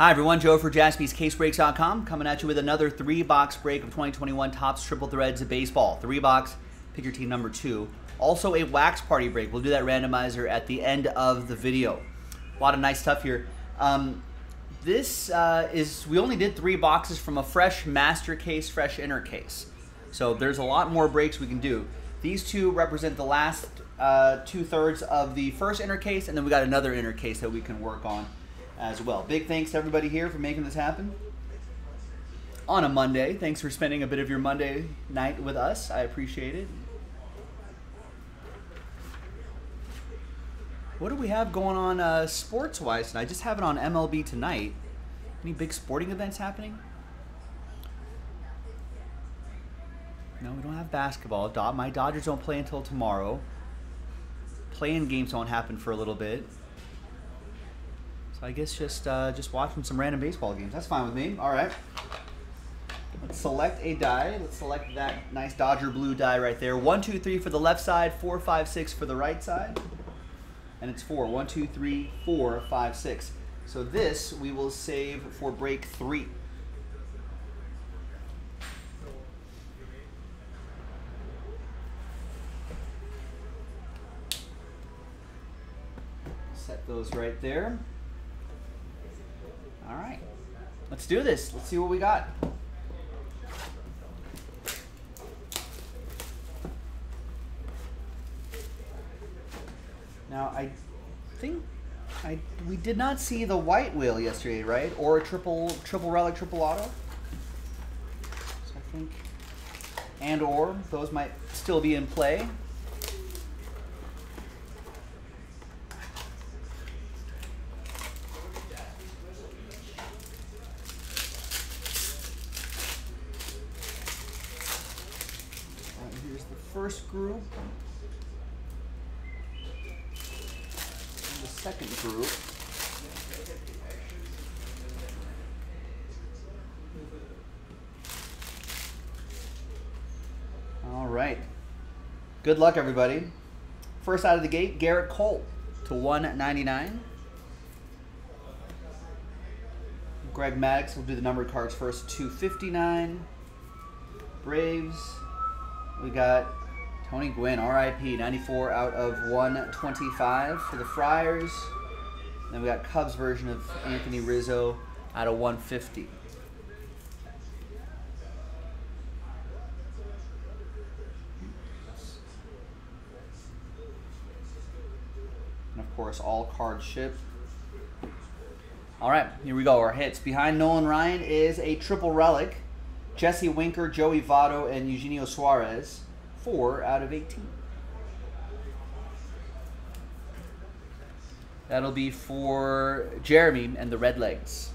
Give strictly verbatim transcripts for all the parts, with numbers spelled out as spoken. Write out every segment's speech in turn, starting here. Hi everyone, Joe for jazbees case breaks dot com coming at you with another three-box break of twenty twenty-one Topps Triple Threads of Baseball. Three-box, pick your team number two. Also a wax party break. We'll do that randomizer at the end of the video. A lot of nice stuff here. Um, this uh, is, we only did three boxes from a fresh master case, fresh inner case. So there's a lot more breaks we can do. These two represent the last uh, two-thirds of the first inner case, and then we got another inner case that we can work on as well. Big thanks to everybody here for making this happen on a Monday. Thanks for spending a bit of your Monday night with us. I appreciate it. What do we have going on uh, sports-wise? I just have it on M L B tonight. Any big sporting events happening? No, we don't have basketball. Do- my Dodgers don't play until tomorrow. Play-in games don't happen for a little bit. I guess just uh, just watching some random baseball games. That's fine with me. All right. Let's select a die. Let's select that nice Dodger blue die right there. One, two, three for the left side. Four, five, six for the right side. And it's four. One, two, three, four, five, six. So this we will save for break three. Set those right there. All right, let's do this. Let's see what we got. Now, I think I we did not see the white wheel yesterday, right? Or a triple triple relic, triple auto. So I think, and or those might still be in play. First group, and the second group. All right. Good luck, everybody. First out of the gate, Garrett Cole to one ninety-nine. Greg Maddux will do the numbered cards first, two fifty-nine. Braves. We got Tony Gwynn, R I P, ninety-four out of one twenty-five for the Friars. And then we got Cubs version of Anthony Rizzo out of one fifty. And of course, all cards shipped. All right, here we go, our hits. Behind Nolan Ryan is a triple relic. Jesse Winker, Joey Votto, and Eugenio Suarez. Four out of eighteen. That'll be for Jeremy and the Red Legs.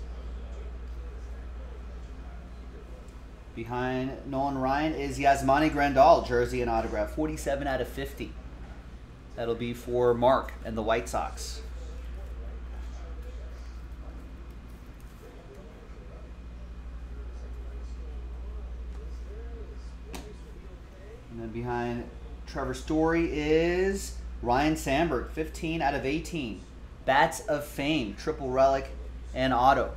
Behind Nolan Ryan is Yasmani Grandal, jersey and autograph, forty-seven out of fifty. That'll be for Mark and the White Sox. And then behind Trevor Story is Ryan Sandberg, fifteen out of eighteen. Bats of Fame, triple relic and auto.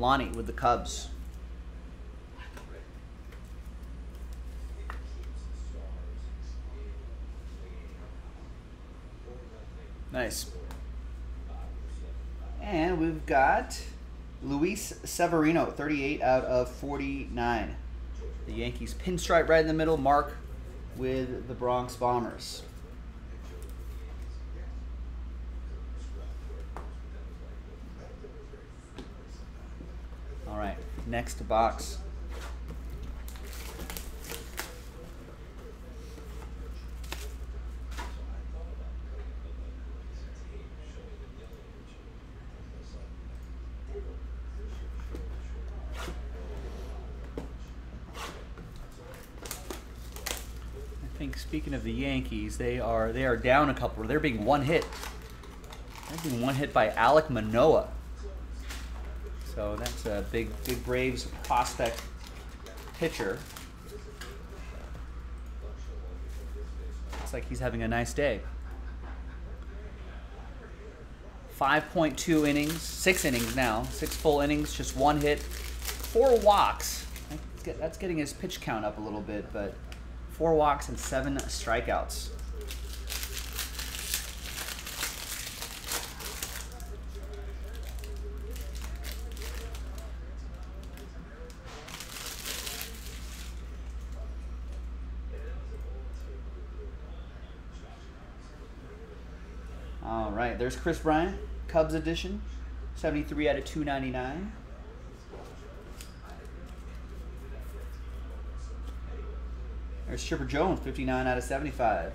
Lonnie with the Cubs. Nice. And we've got Luis Severino, thirty-eight out of forty-nine. The Yankees pinstripe right in the middle, Mark with the Bronx Bombers. All right, next box. I think speaking of the Yankees, they are they are down a couple. They're being one hit. They're being one hit by Alec Manoah. So that's a big big Braves prospect pitcher. Looks like he's having a nice day. five point two innings, six innings now, six full innings, just one hit, four walks. That's getting his pitch count up a little bit, but four walks and seven strikeouts. All right, there's Chris Bryant, Cubs edition, seventy-three out of two ninety-nine. There's Chipper Jones, fifty-nine out of seventy-five.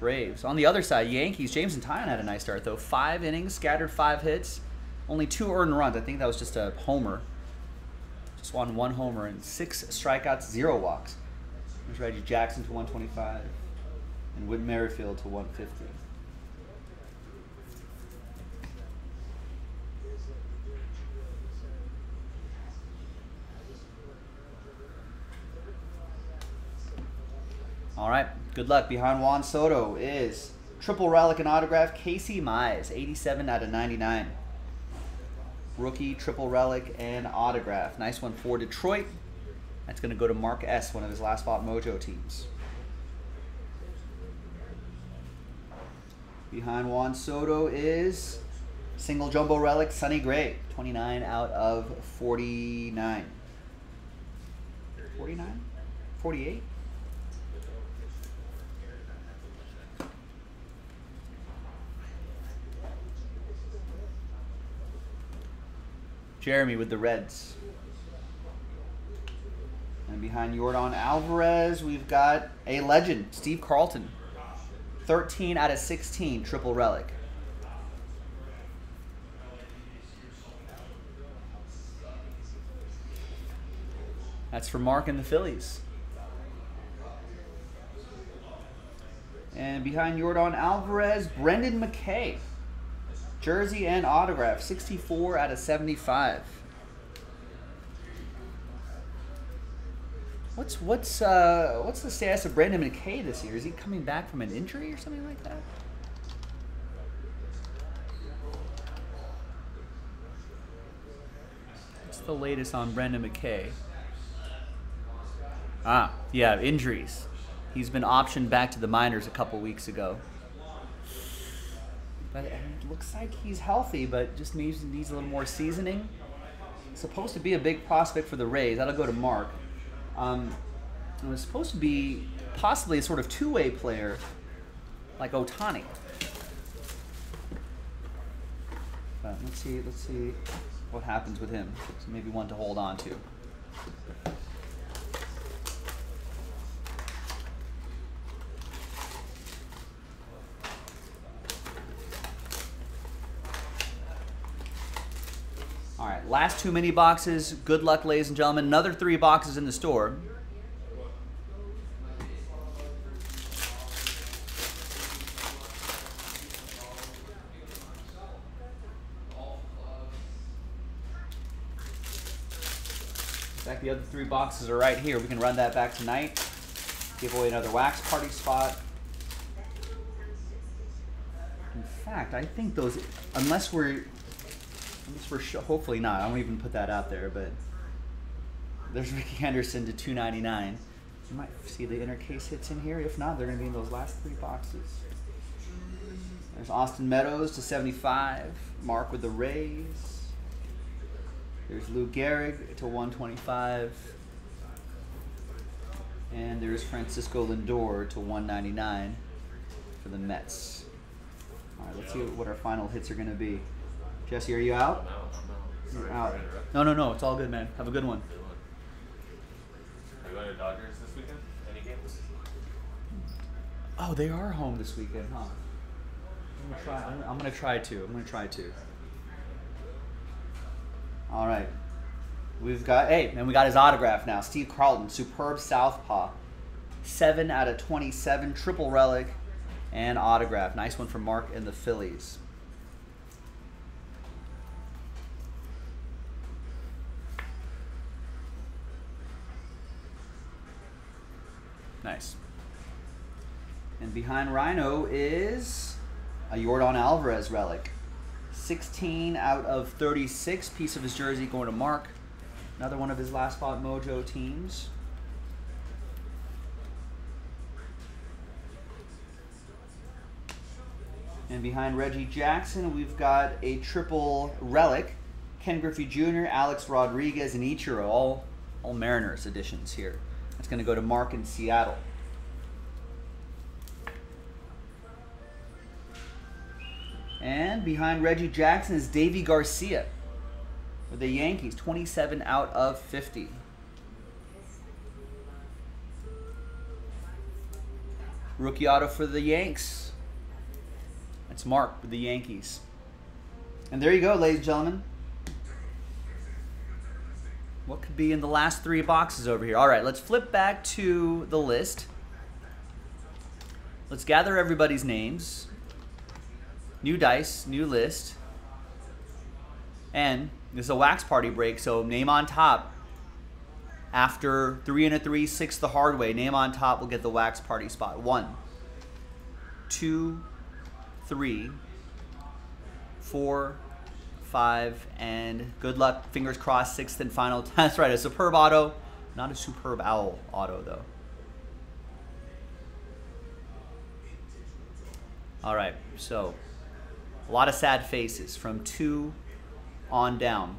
Braves. On the other side, Yankees, Jameson Tyon had a nice start, though. Five innings, scattered five hits, only two earned runs. I think that was just a homer. Just won one homer and six strikeouts, zero walks. There's Reggie Jackson to one twenty-five and Whit Merrifield to one fifty. All right, good luck. Behind Juan Soto is triple relic and autograph Casey Mize, eighty-seven out of ninety-nine. Rookie, triple relic, and autograph. Nice one for Detroit. That's going to go to Mark S., one of his last spot mojo teams. Behind Juan Soto is single jumbo relic Sonny Gray, twenty-nine out of forty-nine. forty-nine? forty-eight? Jeremy with the Reds. And behind Yordan Alvarez, we've got a legend, Steve Carlton. thirteen out of sixteen, triple relic. That's for Mark and the Phillies. And behind Yordan Alvarez, Brendan McKay. Jersey and autograph, sixty-four out of seventy-five. What's what's uh, what's the status of Brendan McKay this year? Is he coming back from an injury or something like that? What's the latest on Brendan McKay? Ah, yeah, injuries. He's been optioned back to the minors a couple weeks ago. But it looks like he's healthy, but just needs, needs a little more seasoning. Supposed to be a big prospect for the Rays. That'll go to Mark. Um, it was supposed to be possibly a sort of two-way player like Ohtani. But let's see, let's see what happens with him. So maybe one to hold on to. Last two mini boxes. Good luck, ladies and gentlemen. Another three boxes in the store. In fact, the other three boxes are right here. We can run that back tonight. Give away another wax party spot. In fact, I think those, unless we're... For sure, hopefully not. I won't even put that out there, but there's Ricky Henderson to two ninety-nine. You might see the inner case hits in here. If not, they're going to be in those last three boxes. There's Austin Meadows to seventy-five. Mark with the Rays. There's Lou Gehrig to one twenty-five. And there's Francisco Lindor to one ninety-nine for the Mets. All right, let's see what our final hits are going to be. Jesse, are you out? No, I'm out. You're out. No, no, no. It's all good, man. Have a good one. Good one. Are you going to Dodgers this weekend? Any games? Oh, they are home this weekend, huh? I'm gonna try. I'm, I'm gonna try to. I'm gonna try to. All right. We've got. Hey, and we got his autograph now. Steve Carlton, superb southpaw, seven out of twenty-seven, triple relic, and autograph. Nice one from Mark and the Phillies. Nice. And behind Rhino is a Yordan Alvarez relic. sixteen out of thirty-six. Piece of his jersey going to Mark. Another one of his last spot mojo teams. And behind Reggie Jackson, we've got a triple relic. Ken Griffey Junior, Alex Rodriguez, and Ichiro. All, all Mariners editions here. That's going to go to Mark in Seattle. And behind Reggie Jackson is Davey Garcia with the Yankees, twenty-seven out of fifty. Rookie auto for the Yanks. That's Mark with the Yankees. And there you go, ladies and gentlemen. What could be in the last three boxes over here? All right, let's flip back to the list. Let's gather everybody's names. New dice, new list. And this is a wax party break, so name on top. After three and a three, six the hard way. Name on top will get the wax party spot. One, two, three, four, five, and good luck. Fingers crossed, sixth and final. That's right, a superb auto. Not a superb owl auto, though. All right, so a lot of sad faces from two on down.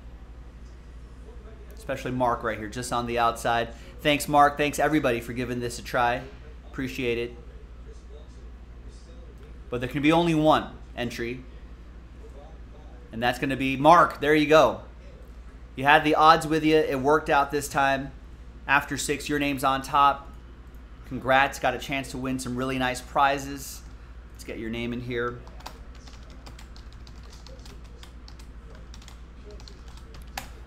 Especially Mark right here, just on the outside. Thanks, Mark. Thanks, everybody, for giving this a try. Appreciate it. But there can be only one entry, and that's going to be Mark. There you go. You had the odds with you. It worked out this time. After six, your name's on top. Congrats. Got a chance to win some really nice prizes. Let's get your name in here.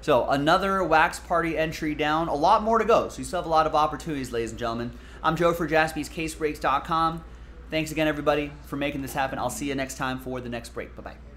So another wax party entry down. A lot more to go, so you still have a lot of opportunities, ladies and gentlemen. I'm Joe for jazbees case breaks dot com. Thanks again, everybody, for making this happen. I'll see you next time for the next break. Bye-bye.